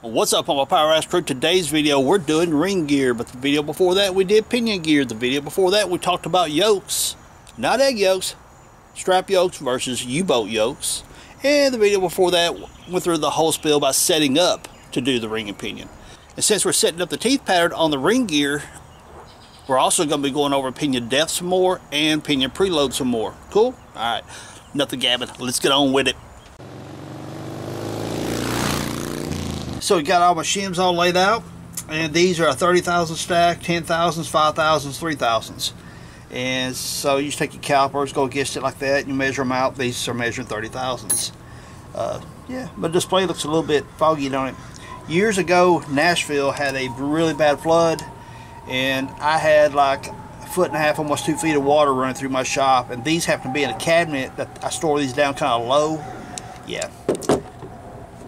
What's up, all my Power Addicts crew? Today's video, we're doing ring gear, but the video before that, we did pinion gear. The video before that, we talked about yokes, not egg yolks, strap yokes versus U-bolt yokes. And the video before that, went through the whole spiel by setting up to do the ring and pinion. And since we're setting up the teeth pattern on the ring gear, we're also going to be going over pinion depth some more and pinion preload some more. Cool? All right. Nothing gabbing. Let's get on with it. So we got all my shims all laid out, and these are a 30,000 stack, 10,000s, 5,000s, 3,000s. And so you just take your calipers, go against it like that, and you measure them out. These are measuring 30,000s. Yeah, but the display looks a little bit foggy on it. Years ago, Nashville had a really bad flood, and I had like a foot and a half, almost 2 feet of water running through my shop, and these happen to be in a cabinet that I store these down kind of low. Yeah.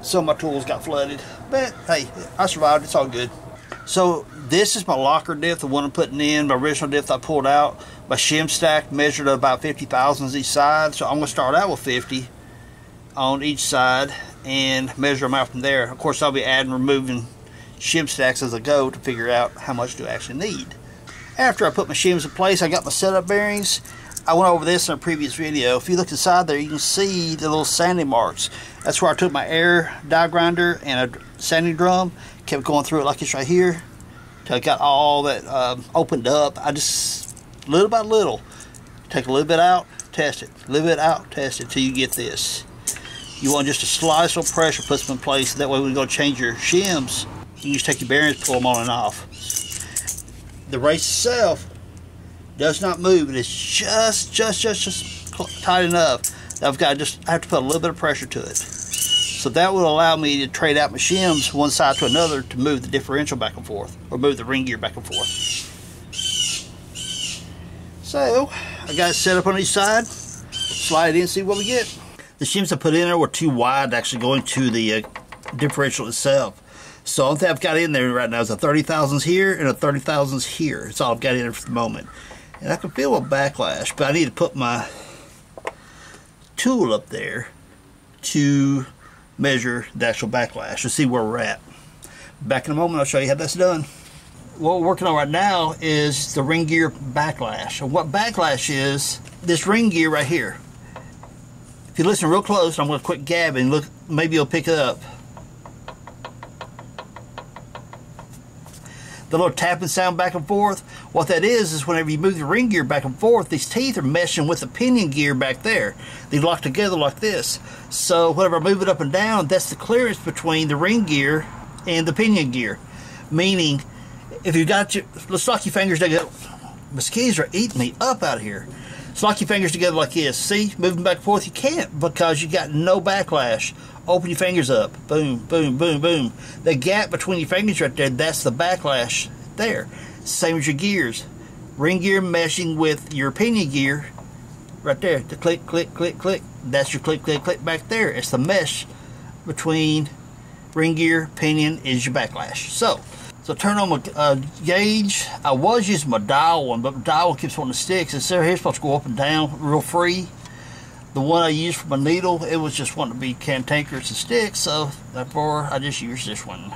Some of my tools got flooded, but hey, I survived. It's all good. So this is my locker depth, the one I'm putting in. My original depth I pulled out. My shim stack measured about 50,000s each side. So I'm going to start out with 50 on each side and measure them out from there. Of course, I'll be adding, removing shim stacks as I go to figure out how much do I actually need. After I put my shims in place, I got my setup bearings. I went over this in a previous video. If you look inside there, you can see the little sanding marks. That's where I took my air die grinder and a sanding drum, kept going through it like it's right here, till I got all that opened up. I just, little by little, take a little bit out, test it, a little bit out, test it, till you get this. You want just a slice of pressure, puts them in place. That way, when you go change your shims, you just take your bearings, pull them on and off. The race itself does not move, and it's just tight enough that I've got to I have to put a little bit of pressure to it. So that will allow me to trade out my shims one side to another to move the differential back and forth, or move the ring gear back and forth. So I got it set up on each side, slide it in, see what we get. The shims I put in there were too wide actually going to the differential itself. So all I've got in there right now is a 30,000s here and a 30,000s here. That's all I've got in there for the moment. And I can feel a backlash, but I need to put my tool up there to measure the actual backlash to see where we're at. Back in a moment, I'll show you how that's done. What we're working on right now is the ring gear backlash. And what backlash is, this ring gear right here. If you listen real close, I'm going to quit gabbing. Look, maybe you'll pick it up. The little tapping sound back and forth, what that is whenever you move the ring gear back and forth, these teeth are meshing with the pinion gear back there. They lock together like this. So whenever I move it up and down, that's the clearance between the ring gear and the pinion gear. Meaning, if you got your, let's lock your fingers together. Mosquitoes are eating me up out here. Let's lock your fingers together like this. See, moving back and forth, you can't because you got no backlash. Open your fingers up. Boom, boom, boom, boom. The gap between your fingers right there, that's the backlash there. Same as your gears. Ring gear meshing with your pinion gear right there. The click, click, click, click. That's your click, click, click back there. It's the mesh between ring gear, pinion is your backlash. So turn on my gauge. I was using my dial one, but my dial one keeps wanting to stick. It's there, supposed to go up and down real free. The one I used for my needle, it was just wanting to be cantankerous and stick, so therefore I just used this one.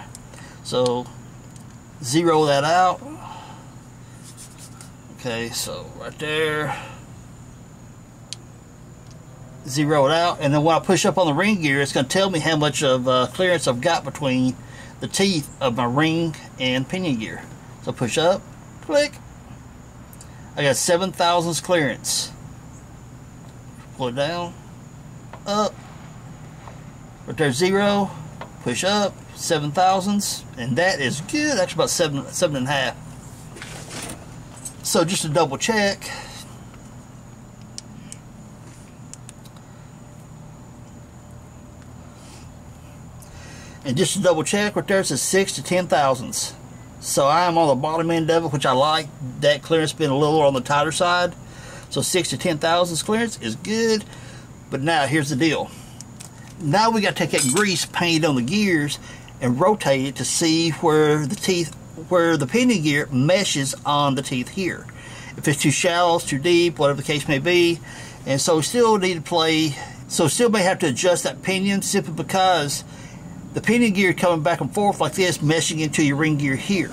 So zero that out. Okay, so right there. Zero it out, and then when I push up on the ring gear, it's going to tell me how much of clearance I've got between the teeth of my ring and pinion gear. So push up, click. I got 7,000s clearance. Pull it down, up, right there, zero, push up, 7,000s, and that is good. That's about seven and a half. So just to double check, and just to double check, right there it says 6 to 10,000s. So I'm on the bottom end of it, which I like. That clearance being a little on the tighter side. So 6 to 10,000s clearance is good, but now here's the deal. Now we got to take that grease paint on the gears and rotate it to see where the teeth, where the pinion gear meshes on the teeth here. If it's too shallow, it's too deep, whatever the case may be, and so we still need to play. So still may have to adjust that pinion simply because The pinion gear coming back and forth like this, meshing into your ring gear here.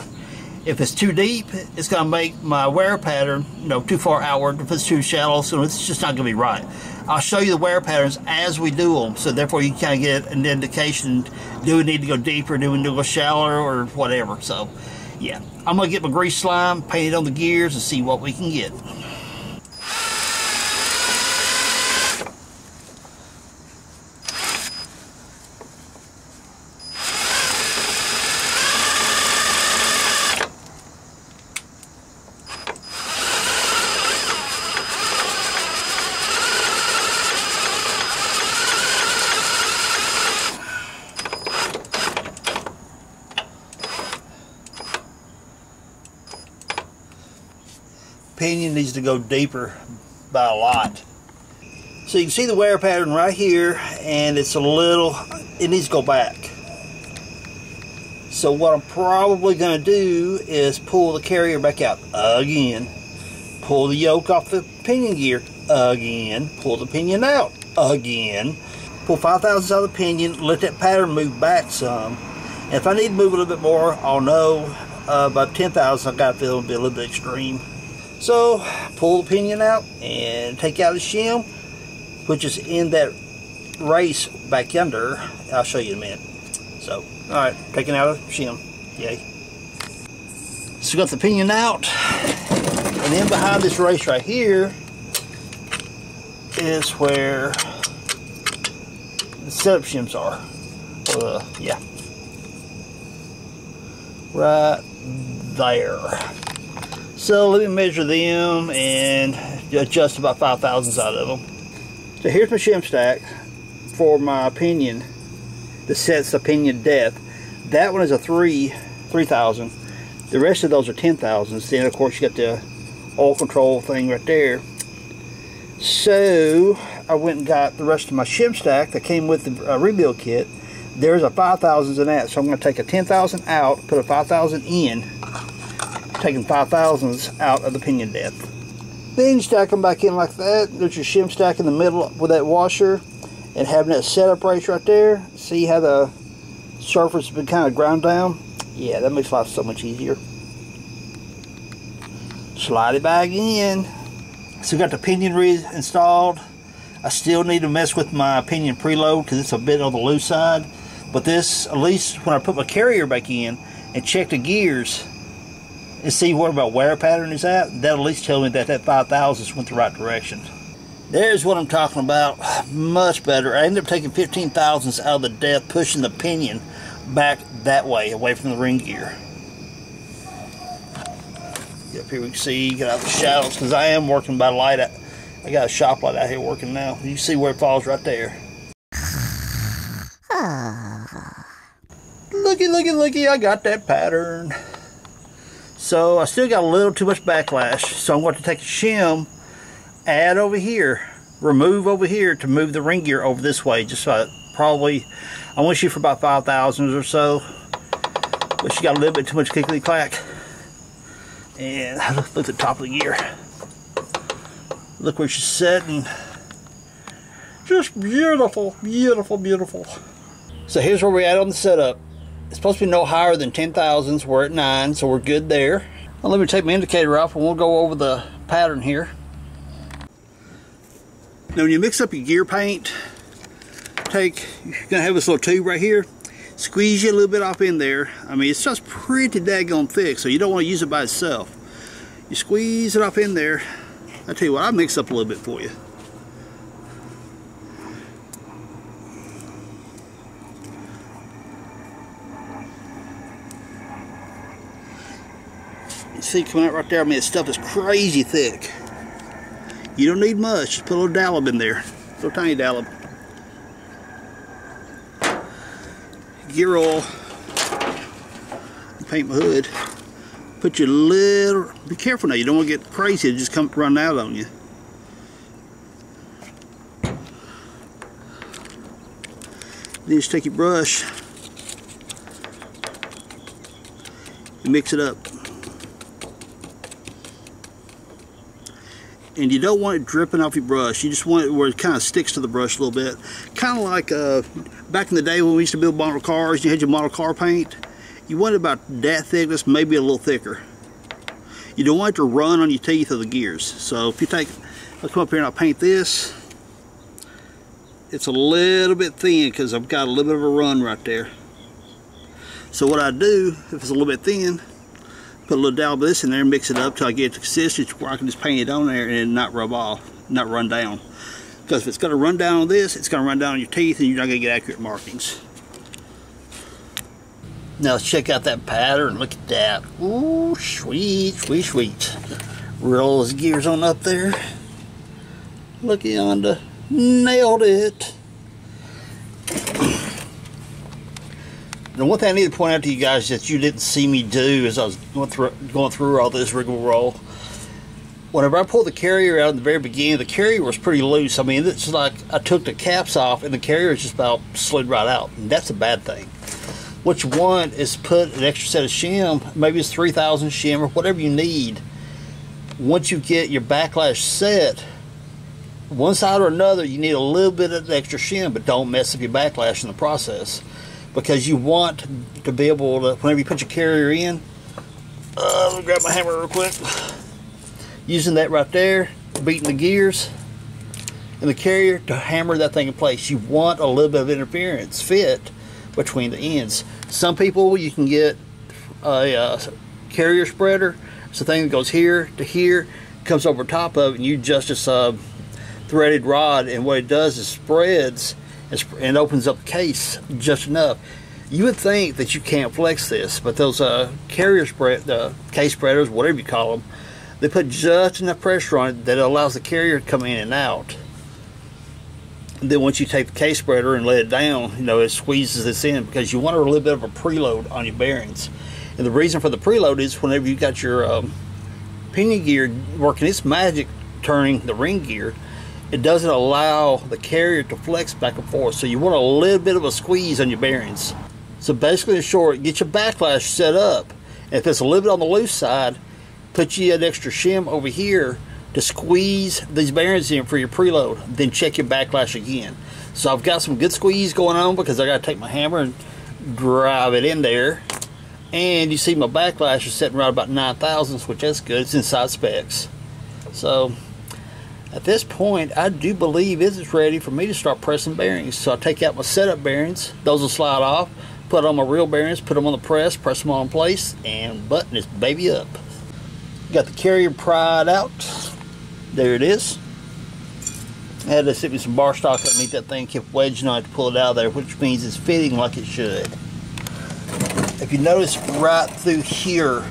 If it's too deep, it's going to make my wear pattern, you know, too far outward. If it's too shallow, so it's just not going to be right. I'll show you the wear patterns as we do them, so therefore you kind of get an indication, do we need to go deeper, do we need to go shallower, or whatever. So, yeah. I'm going to get my grease slime, paint it on the gears, and see what we can get. Pinion needs to go deeper by a lot. So you can see the wear pattern right here, and it's a little, it needs to go back. So what I'm probably going to do is pull the carrier back out again, pull the yoke off the pinion gear again, pull the pinion out again, pull 5/1000 out of the pinion, let that pattern move back some. And if I need to move a little bit more, I'll know. About 10,000, I've got to feel it'll be a little bit extreme. So, pull the pinion out and take out the shim, which is in that race back yonder. I'll show you in a minute. So, alright, taking out the shim. Yay. So, got the pinion out, and then behind this race right here is where the setup shims are. Yeah. Right there. So let me measure them and adjust about 5/1000 out of them. So here's my shim stack for my pinion that sets the pinion depth. That one is a 3,000. The rest of those are 10,000s. Then of course you got the oil control thing right there. So I went and got the rest of my shim stack that came with the rebuild kit. There's a 5,000s in that. So I'm going to take a 10,000 out, put a 5,000 in. Taking 5/1000s out of the pinion depth. Then you stack them back in like that. There's your shim stack in the middle with that washer and having that setup race right there. See how the surface has been kind of ground down? Yeah, that makes life so much easier. Slide it back in. So we got the pinion reinstalled. I still need to mess with my pinion preload because it's a bit on the loose side. But this, at least when I put my carrier back in and check the gears, and see where my wear pattern is at, that'll at least tell me that that 5/1000 went the right direction. There's what I'm talking about, much better. I ended up taking 15/1000 out of the depth, pushing the pinion back that way, away from the ring gear. Up here we can see, get out the shadows, because I am working by light. I got a shop light out here working now. You see where it falls right there. Looky, looky, looky, I got that pattern. So I still got a little too much backlash, so I'm going to take a shim, add over here, remove over here to move the ring gear over this way. Just so I want to shoot for about 5/1000 or so, but she got a little bit too much clickety clack. And look at the top of the gear. Look where she's sitting. Just beautiful, beautiful, beautiful. So here's where we're at on the setup. It's supposed to be no higher than 10,000s. We're at 9, so we're good there. Now let me take my indicator off and we'll go over the pattern here. Now when you mix up your gear paint, you're gonna have this little tube right here. Squeeze you a little bit off in there. I mean, it's just pretty daggone thick, so you don't want to use it by itself. You squeeze it off in there. I tell you what, I'll mix up a little bit for you. See coming out right there, I mean, this stuff is crazy thick. You don't need much, just put a little dollop in there, a little tiny dollop. Gear oil, paint my hood, put your little, be careful now, you don't want to get crazy, it'll just come run out on you. Then just take your brush and mix it up. And you don't want it dripping off your brush. You just want it where it kind of sticks to the brush a little bit. Kind of like back in the day when we used to build model cars, you had your model car paint, you wanted about that thickness, maybe a little thicker. You don't want it to run on your teeth or the gears. So if you take, I'll come up here and I'll paint this. It's a little bit thin because I've got a little bit of a run right there. So what I do, if it's a little bit thin, put a little dab of this in there and mix it up till I get the consistency where I can just paint it on there and not rub off, not run down. Because if it's going to run down on this, it's going to run down on your teeth and you're not going to get accurate markings. Now let's check out that pattern. Look at that. Ooh, sweet, sweet, sweet. Roll his gears on up there. Look yonder. Nailed it. Now one thing I need to point out to you guys that you didn't see me do as I was going through all this wriggle roll. Whenever I pulled the carrier out in the very beginning, the carrier was pretty loose. I mean, it's like I took the caps off and the carrier just about slid right out. And that's a bad thing. What you want is put an extra set of shim, maybe it's 3000 shim or whatever you need. Once you get your backlash set, one side or another, you need a little bit of extra shim, but don't mess up your backlash in the process, because you want to be able to, whenever you put your carrier in, let me grab my hammer real quick, using that right there, beating the gears and the carrier to hammer that thing in place. You want a little bit of interference fit between the ends. Some people, you can get a carrier spreader. It's a thing that goes here to here, comes over top of it, and you just threaded rod, and what it does is spreads and opens up the case just enough. You would think that you can't flex this, but those carrier spread, case spreaders, whatever you call them, they put just enough pressure on it that it allows the carrier to come in and out. And then once you take the case spreader and let it down, you know, it squeezes this in, because you want a little bit of a preload on your bearings. And the reason for the preload is whenever you got your pinion gear working its magic, turning the ring gear, it doesn't allow the carrier to flex back and forth, so you want a little bit of a squeeze on your bearings. So basically, in short, get your backlash set up. And if it's a little bit on the loose side, put you an extra shim over here to squeeze these bearings in for your preload, then check your backlash again. So I've got some good squeeze going on, because I gotta take my hammer and drive it in there. And you see my backlash is sitting right about 9/1000, which that's good, it's inside specs. So at this point, I do believe it's ready for me to start pressing bearings. So I take out my setup bearings, those will slide off, put on my real bearings, put them on the press them all in place, and button this baby up. Got the carrier pried out. There it is. I had to sit with some bar stock underneath that thing, kept wedging on it to pull it out of there, which means it's fitting like it should. If you notice right through here,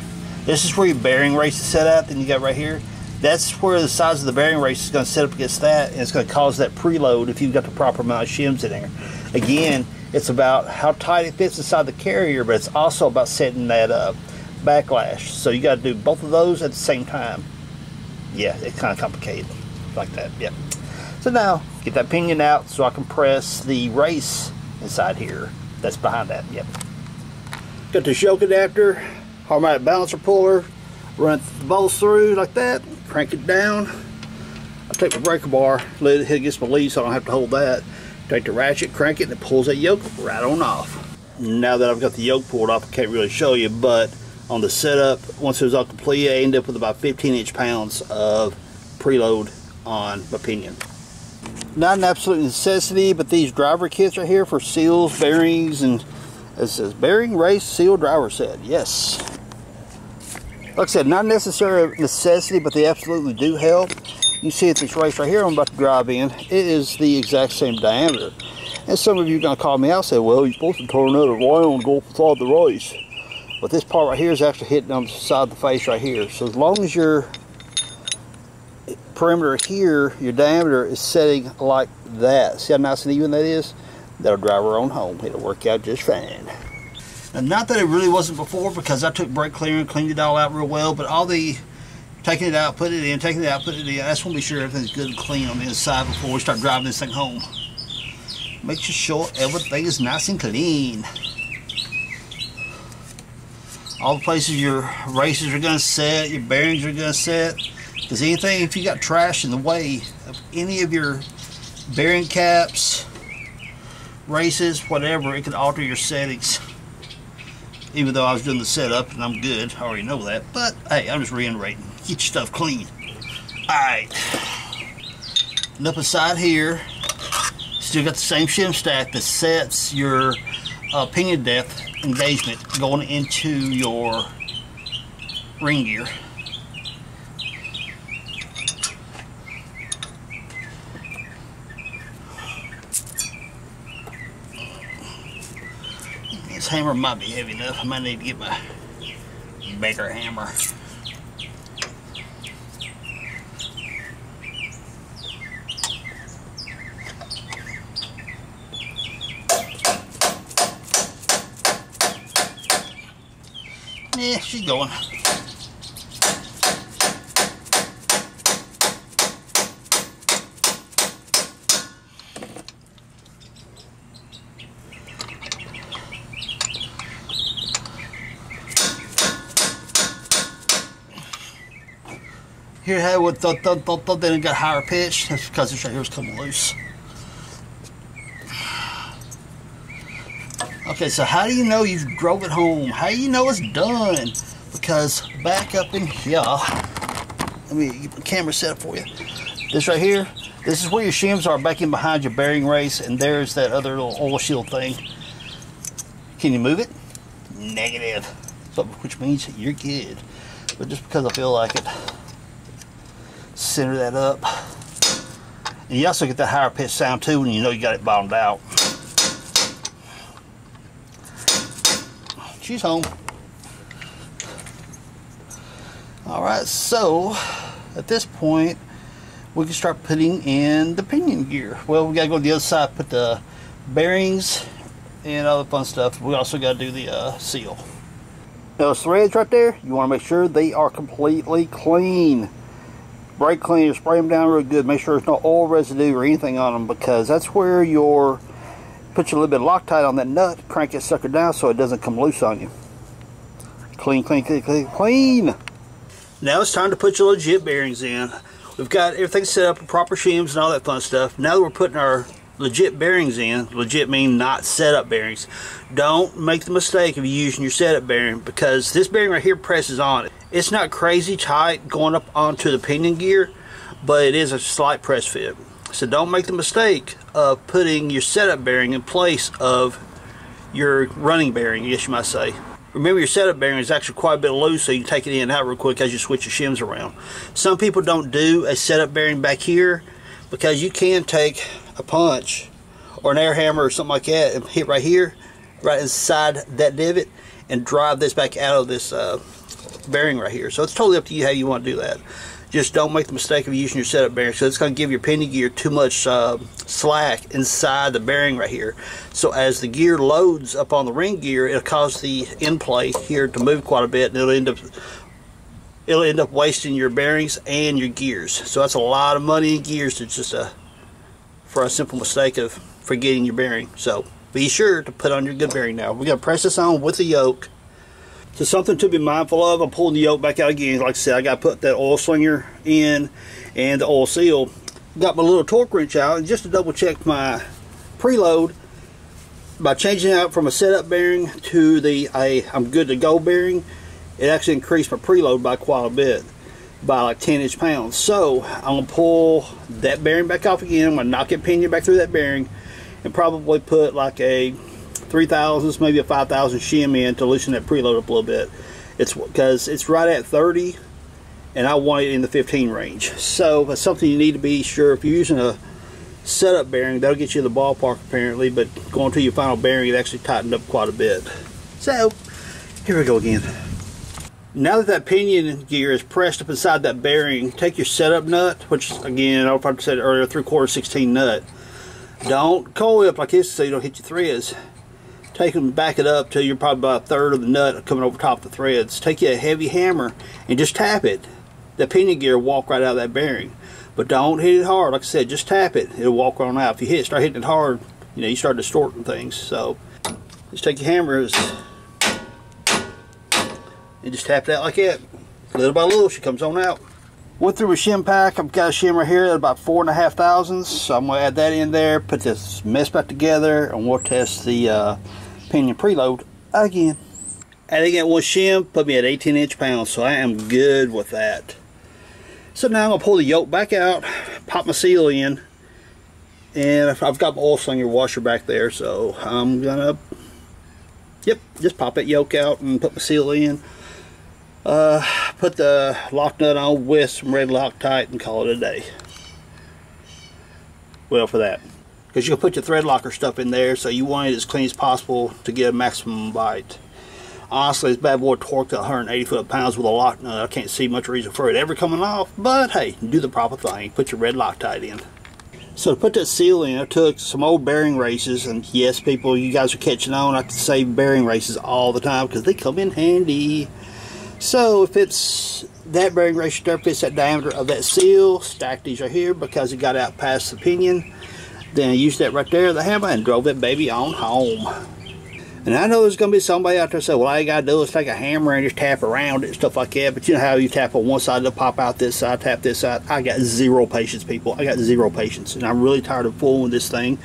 this is where your bearing race is set up, then you got right here. That's where the size of the bearing race is going to set up against that, and it's going to cause that preload if you've got the proper amount of shims in there. Again, it's about how tight it fits inside the carrier, but it's also about setting that backlash. So you got to do both of those at the same time. Yeah, it's kind of complicated like that. Yep. So now, get that pinion out so I can press the race inside here. That's behind that. Yep. Got the choke adapter, harmonic balancer puller, run the bolts through like that. Crank it down. I take the breaker bar, let it hit against my lead so I don't have to hold that. Take the ratchet, crank it, and it pulls that yoke right on off. Now that I've got the yoke pulled off, I can't really show you, but on the setup, once it was all complete, I end up with about 15 inch-pounds of preload on my pinion. Not an absolute necessity, but these driver kits right here for seals, bearings, and it says bearing race seal driver set. Yes. Like I said, not necessarily a necessity, but they absolutely do help. You see at this race right here I'm about to drive in, it is the exact same diameter. And some of you are going to call me out and say, well, you're supposed to turn another round go for the race. But this part right here is actually hitting on the side of the face right here. So as long as your perimeter here, your diameter is setting like that. See how nice and even that is? That'll drive her on home. It'll work out just fine. Now, not that it really wasn't before, because I took brake cleaner and cleaned it all out real well, but all the taking it out, put it in, taking it out, put it in, I just want to be sure everything's good and clean on the inside before we start driving this thing home. Make sure everything is nice and clean. All the places your races are going to set, your bearings are going to set, because anything, if you got trash in the way of any of your bearing caps, races, whatever, it can alter your settings. Even though I was doing the setup and I'm good, I already know that. But hey, I'm just reiterating. Get your stuff clean. Alright. And up inside here, still got the same shim stack that sets your pinion depth engagement going into your ring gear. This hammer might be heavy enough. I might need to get my bigger hammer. Yeah, she's going. Here, I would thought then it got higher pitch. That's because this right here was coming loose. Okay, so how do you know you've drove it home? How do you know it's done? Because back up in here, let me get the camera set up for you. This right here, this is where your shims are back in behind your bearing race, and there's that other little oil shield thing. Can you move it? Negative. So, which means you're good. But just because I feel like it, center that up. And you also get that higher pitch sound too when you know you got it bottomed out. She's home. Alright, so at this point we can start putting in the pinion gear. Well, we gotta go to the other side, put the bearings and all the fun stuff. We also gotta do the seal. Those threads right there, you wanna make sure they are completely clean. Brake cleaner, spray them down real good. Make sure there's no oil residue or anything on them, because that's where your put you a little bit of Loctite on that nut, crank that sucker down so it doesn't come loose on you. Clean, clean, clean, clean, clean. Now it's time to put your legit bearings in. We've got everything set up with proper shims and all that fun stuff. Now that we're putting our legit bearings in, legit mean not setup bearings. Don't make the mistake of using your setup bearing, because this bearing right here presses on it. It's not crazy tight going up onto the pinion gear, but it is a slight press fit. So don't make the mistake of putting your setup bearing in place of your running bearing, I guess you might say. Remember, your setup bearing is actually quite a bit loose, so you can take it in and out real quick as you switch your shims around. Some people don't do a setup bearing back here, because you can take a punch or an air hammer or something like that and hit right here, right inside that divot, and drive this back out of this bearing right here. So it's totally up to you how you want to do that. Just don't make the mistake of using your setup bearing, so it's going to give your pinion gear too much slack inside the bearing right here. So as the gear loads up on the ring gear, it'll cause the end plate here to move quite a bit, and it'll end up wasting your bearings and your gears. So that's a lot of money in gears. It's just for a simple mistake of forgetting your bearing. So be sure to put on your good bearing now. We're going to press this on with the yoke. So something to be mindful of, I'm pulling the yoke back out again. Like I said, I got to put that oil slinger in and the oil seal. Got my little torque wrench out, and just to double check my preload, by changing out from a setup bearing to the I'm good to go bearing, it actually increased my preload by quite a bit, by like 10 inch-pounds. So I'm going to pull that bearing back off again. I'm going to knock it pinion back through that bearing and probably put like a 3/1000, maybe a 5/1000 shim in to loosen that preload up a little bit. It's because it's right at 30, and I want it in the 15 range. So that's something you need to be sure. If you're using a setup bearing, that'll get you the ballpark apparently, but going to your final bearing, it actually tightened up quite a bit. So here we go again. Now that pinion gear is pressed up inside that bearing, take your setup nut, which again, I probably said earlier, 3/4 16 nut. Don't coil up like this so you don't hit your threads. Take them, back it up till you're probably about a third of the nut coming over top of the threads. Take you a heavy hammer and just tap it. The pinion gear will walk right out of that bearing. But don't hit it hard. Like I said, just tap it. It'll walk right on out. If you start hitting it hard, you know, you start distorting things. So just take your hammer and just tap it out like that. Little by little, she comes on out. Went through a shim pack. I've got a shim right here at about 4.5 thousandths, so I'm going to add that in there, put this mess back together, and we'll test the pinion preload again. Adding that one shim put me at 18 inch-pounds, so I am good with that. So now I'm going to pull the yoke back out, pop my seal in, and I've got my oil slinger washer back there, so I'm going to, yep, just pop that yoke out and put my seal in. Put the lock nut on with some red Loctite and call it a day. Well, for that, because you'll put your thread locker stuff in there, so you want it as clean as possible to get a maximum bite. Honestly, this bad boy torqued at 180 foot-pounds with a lock nut. I can't see much reason for it ever coming off, but hey, do the proper thing. Put your red Loctite in. So to put that seal in, I took some old bearing races, and yes, people, you guys are catching on. I can say bearing races all the time because they come in handy. So if it's that bearing race there fits that diameter of that seal, stack these right here because it got out past the pinion. Then I used that right there, the hammer, and drove that baby on home. And I know there's going to be somebody out there say, well, all you got to do is take a hammer and just tap around it and stuff like that. But you know how you tap on one side, it'll pop out this side, tap this side. I got zero patience, people. I got zero patience. And I'm really tired of fooling with this thing,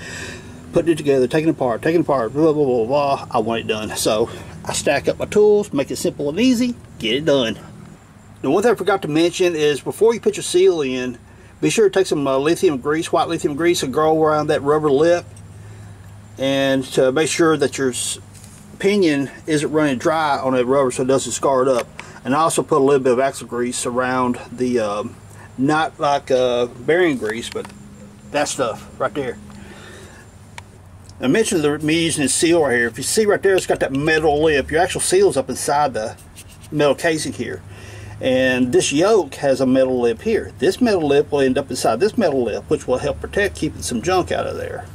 putting it together, taking it apart, blah, blah, blah, blah. I want it done. So I stack up my tools, make it simple and easy, get it done. Now, one thing I forgot to mention is before you put your seal in, be sure to take some lithium grease, white lithium grease, and go around that rubber lip, and to make sure that your pinion isn't running dry on that rubber so it doesn't scar it up. And I also put a little bit of axle grease around the, not like bearing grease, but that stuff right there. I mentioned me using the seal right here. If you see right there, it's got that metal lip. Your actual seal's up inside the metal casing here. And this yoke has a metal lip here. This metal lip will end up inside this metal lip, which will help protect keeping some junk out of there.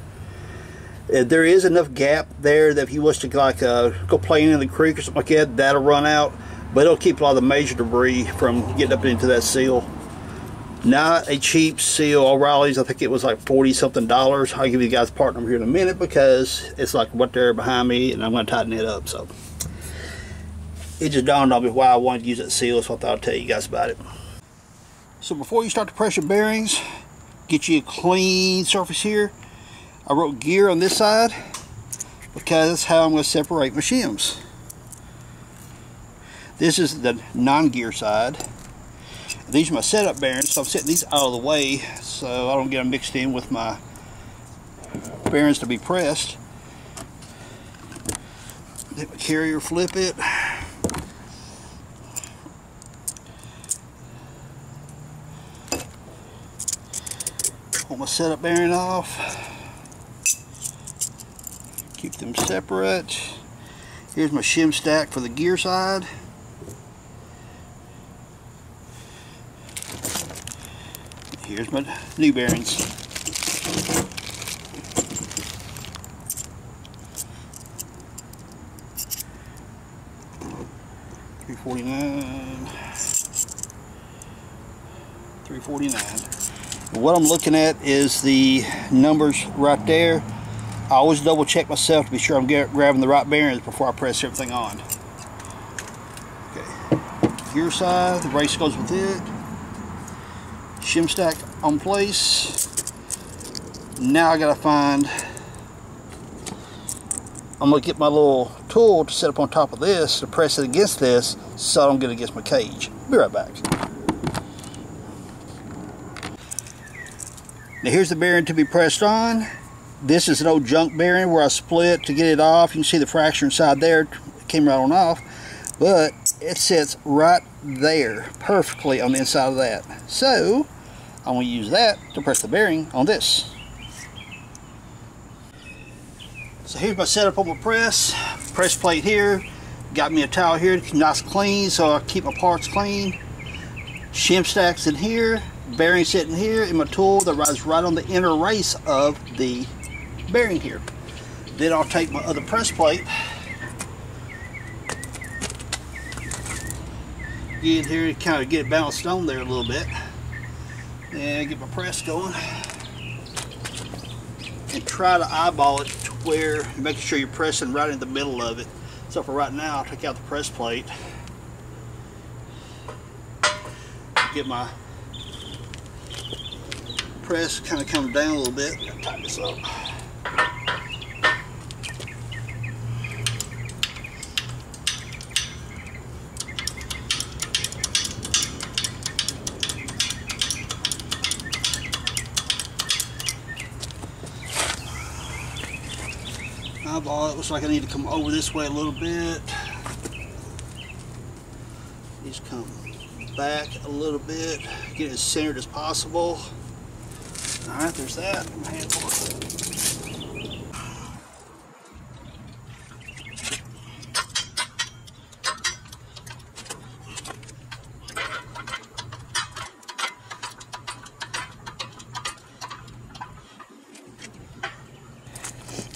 There is enough gap there that if you was to like go playing in the creek or something like that, that'll run out. But it'll keep a lot of the major debris from getting up into that seal. Not a cheap seal. O'Reilly's, I think it was like $40-something. I'll give you guys part number here in a minute because it's like right there behind me, and I'm going to tighten it up. So it just dawned on me why I wanted to use that seal, so I thought I'd tell you guys about it. So before you start the pressure bearings, get you a clean surface here. I wrote gear on this side because that's how I'm going to separate my shims. This is the non-gear side. These are my setup bearings, so I'm setting these out of the way so I don't get them mixed in with my bearings to be pressed. Let my carrier flip it. Pull my setup bearing off. Keep them separate. Here's my shim stack for the gear side. Here's my new bearings. $349. What I'm looking at is the numbers right there. I always double check myself to be sure I'm grabbing the right bearings before I press everything on. Okay, gear side, the brace goes with it. Shim stack on place. Now I gotta find, I'm gonna get my little tool to set up on top of this to press it against this so I don't get it against my cage. Be right back. Now here's the bearing to be pressed on. This is an old junk bearing where I split to get it off. You can see the fracture inside there. It came right on off, but it sits right there perfectly on the inside of that. So I'm going to use that to press the bearing on this. So here's my setup on my press plate here. Got me a towel here, nice clean, so I keep my parts clean. Shim stacks in here, bearing sitting here, and my tool that rides right on the inner race of the bearing here. Then I'll take my other press plate, get here to kind of get it balanced on there a little bit, and get my press going, and try to eyeball it to where you're making sure you're pressing right in the middle of it. So for right now, I'll take out the press plate, get my press kind of comes down a little bit. I'm gonna tighten this up. Eyeball, it looks like I need to come over this way a little bit. Just come back a little bit, get it as centered as possible. All right, there's that.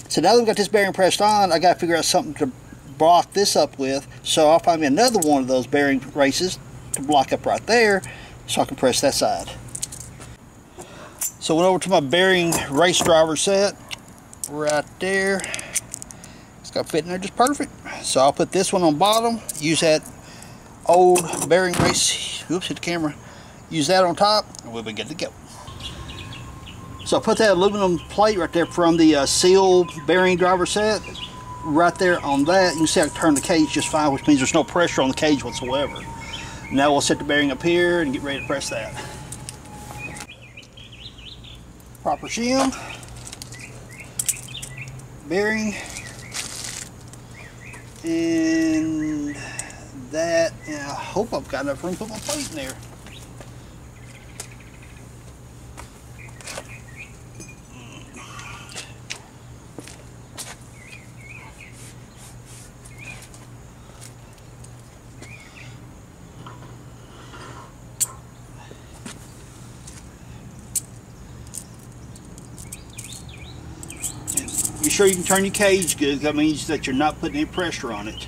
So now that we've got this bearing pressed on, I got to figure out something to block this up with. So I'll find me another one of those bearing races to block up right there so I can press that side. So I went over to my bearing race driver set right there. It's got to fit in there just perfect. So I'll put this one on bottom, use that old bearing race, oops, hit the camera, use that on top, and we'll be good to go. So I put that aluminum plate right there from the seal bearing driver set right there on that. You can see I can turn the cage just fine, which means there's no pressure on the cage whatsoever. Now we'll set the bearing up here and get ready to press that. Proper shim, bearing, and that, and I hope I've got enough room to put my plate in there. Sure, you can turn your cage good. That means that you're not putting any pressure on it.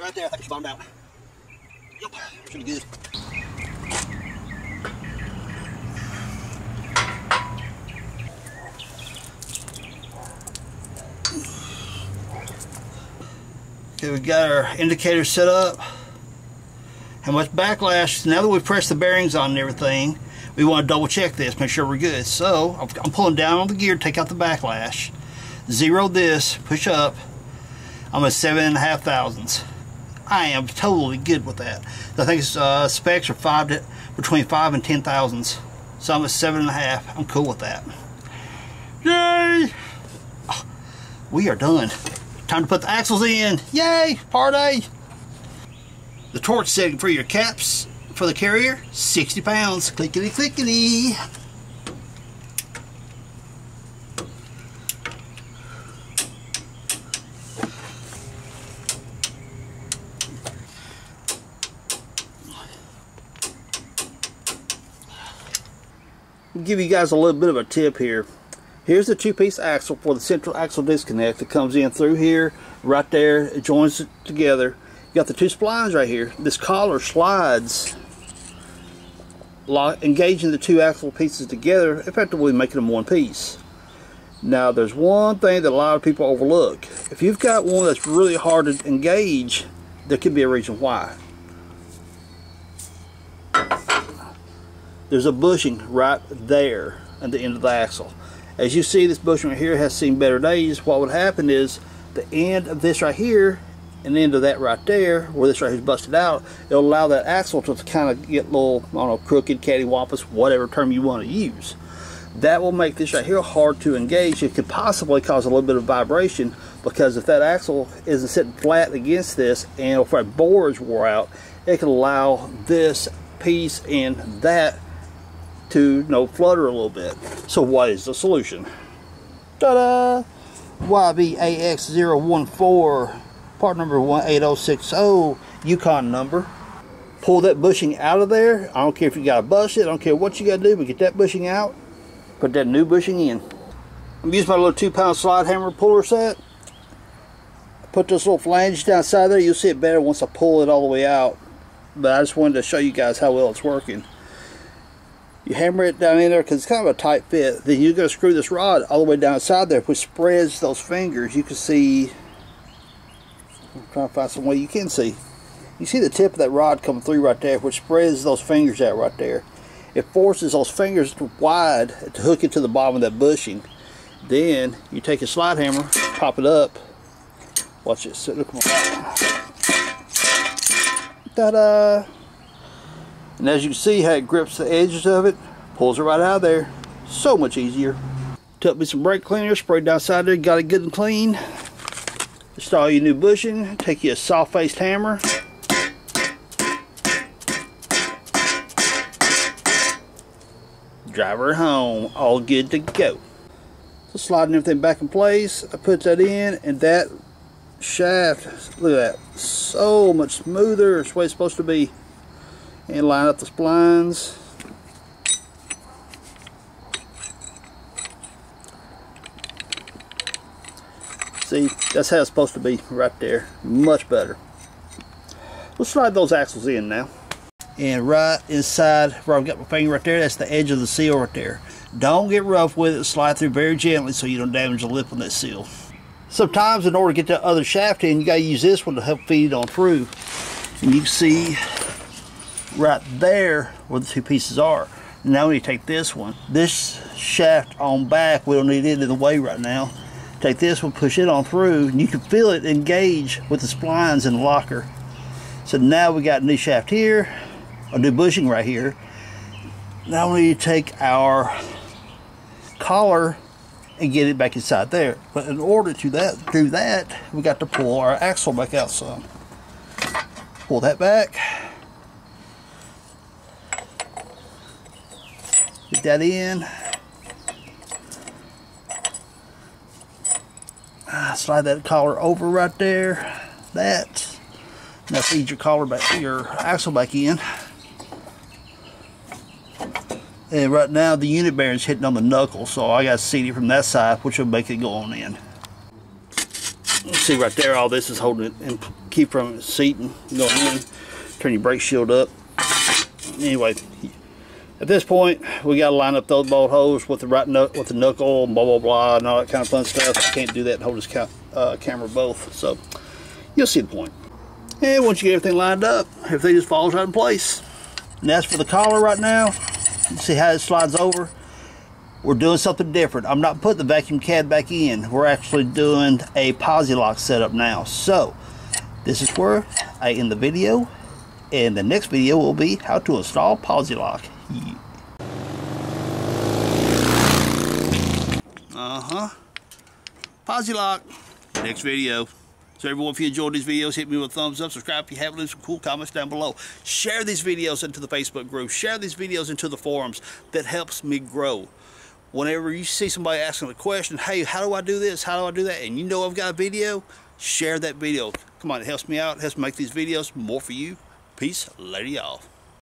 Right there, I think it's bottomed out. Yep, pretty good. Okay, we got our indicator set up. How much backlash? Now that we've pressed the bearings on and everything, we want to double check this, make sure we're good. So I'm pulling down on the gear, take out the backlash, zero this, push up. I'm at 7.5 thousandths. I am totally good with that. I think it's, specs are between 5 and 10 thousandths. So I'm at 7.5. I'm cool with that. Yay! Oh, we are done. Time to put the axles in. Yay! Party! The torque setting for your caps. For the carrier, 60 pounds. Clickety clickety. I'll give you guys a little bit of a tip here. Here's the two-piece axle for the central axle disconnect that comes in through here, right there. It joins it together. You got the two splines right here. This collar slides, engaging the two axle pieces together, effectively making them one piece. Now there's one thing that a lot of people overlook. If you've got one that's really hard to engage, there could be a reason why. There's a bushing right there at the end of the axle. As you see, this bushing right here has seen better days. What would happen is the end of this right here and the end of that right there, where this right here is busted out, it'll allow that axle to kind of get a little, I don't know, crooked, cattywampus, whatever term you want to use. That will make this right here hard to engage. It could possibly cause a little bit of vibration, because if that axle isn't sitting flat against this, and if that bore wore out, it could allow this piece and that to, you know, flutter a little bit. So what is the solution? Ta-da! YBAX014. Part number 18060, Yukon number. Pull that bushing out of there. I don't care if you got to bust it. I don't care what you got to do, but get that bushing out. Put that new bushing in. I'm using my little 2-pound slide hammer puller set. Put this little flange down the side there. You'll see it better once I pull it all the way out. But I just wanted to show you guys how well it's working. You hammer it down in there because it's kind of a tight fit. Then you're going to screw this rod all the way down the side there, which spreads those fingers. You can see. I'm trying to find some way you can see. You see the tip of that rod come through right there, which spreads those fingers out right there. It forces those fingers wide to hook it to the bottom of that bushing. Then you take a slide hammer, pop it up. Watch it. So, look, ta-da! And as you can see how it grips the edges of it, pulls it right out of there. So much easier. Took me some brake cleaner, sprayed down the side there, got it good and clean. Install your new bushing, take you a soft-faced hammer. Drive her home, all good to go. So sliding everything back in place, I put that in, and that shaft, look at that, so much smoother. It's the way it's supposed to be. And line up the splines. See, that's how it's supposed to be right there. Much better. We'll slide those axles in now. And right inside where I've got my finger right there, that's the edge of the seal right there. Don't get rough with it. Slide through very gently so you don't damage the lip on that seal. Sometimes in order to get that other shaft in, you gotta use this one to help feed it on through. And you can see right there where the two pieces are. Now we need to take this one. This shaft on back, we don't need it in the way right now. Take this one, push it on through, and you can feel it engage with the splines in the locker. So now we got a new shaft here, a new bushing right here. Now we need to take our collar and get it back inside there. But in order to do that, we got to pull our axle back out some. Pull that back. Get that in. Slide that collar over right there. That. Now feed your collar back, your axle back in. And right now the unit bearing's hitting on the knuckle, so I got to seat it from that side, which will make it go on in. See right there, all this is holding it and keep from seating going in. Turn your brake shield up. Anyway, at this point, we got to line up those bolt holes with the right nut, with the knuckle, blah blah blah, and all that kind of fun stuff. I can't do that and hold this camera both, so you'll see the point. And once you get everything lined up, everything just falls right in place. And as for the collar right now, you see how it slides over? We're doing something different. I'm not putting the vacuum cad back in. We're actually doing a Posilock setup now. So this is where I end the video, and the next video will be how to install Posilock. Posilock. Next video. So everyone, if you enjoyed these videos, hit me with a thumbs up, subscribe if you haven't, leave some cool comments down below. Share these videos into the Facebook group. Share these videos into the forums. That helps me grow. Whenever you see somebody asking a question, hey, how do I do this? How do I do that? And you know I've got a video, share that video. Come on, it helps me out. It helps me make these videos more for you. Peace. Later, y'all.